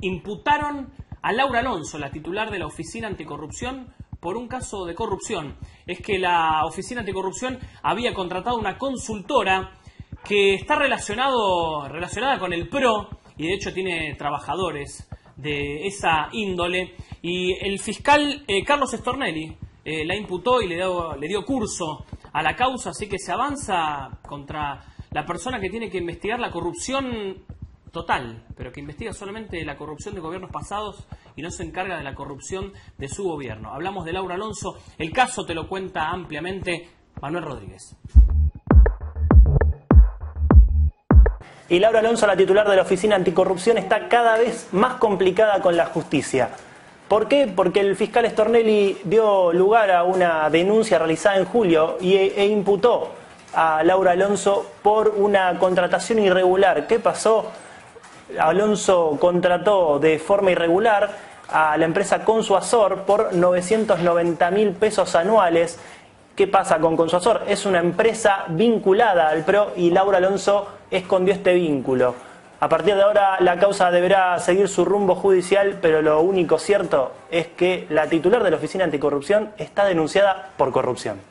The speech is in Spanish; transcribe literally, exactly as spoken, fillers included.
Imputaron a Laura Alonso, la titular de la Oficina Anticorrupción, por un caso de corrupción. Es que la Oficina Anticorrupción había contratado una consultora que está relacionado, relacionada con el P R O, y de hecho tiene trabajadores de esa índole, y el fiscal eh, Carlos Stornelli eh, la imputó y le dio, le dio curso a la causa, así que se avanza contra la persona que tiene que investigar la corrupción total, pero que investiga solamente la corrupción de gobiernos pasados y no se encarga de la corrupción de su gobierno. Hablamos de Laura Alonso, el caso te lo cuenta ampliamente Manuel Rodríguez. Y Laura Alonso, la titular de la Oficina Anticorrupción, está cada vez más complicada con la justicia. ¿Por qué? Porque el fiscal Stornelli dio lugar a una denuncia realizada en julio y, e imputó a Laura Alonso por una contratación irregular. ¿Qué pasó? Alonso contrató de forma irregular a la empresa Consuasor por novecientos noventa mil pesos anuales. ¿Qué pasa con Consuasor? Es una empresa vinculada al P R O y Laura Alonso escondió este vínculo. A partir de ahora la causa deberá seguir su rumbo judicial, pero lo único cierto es que la titular de la Oficina Anticorrupción está denunciada por corrupción.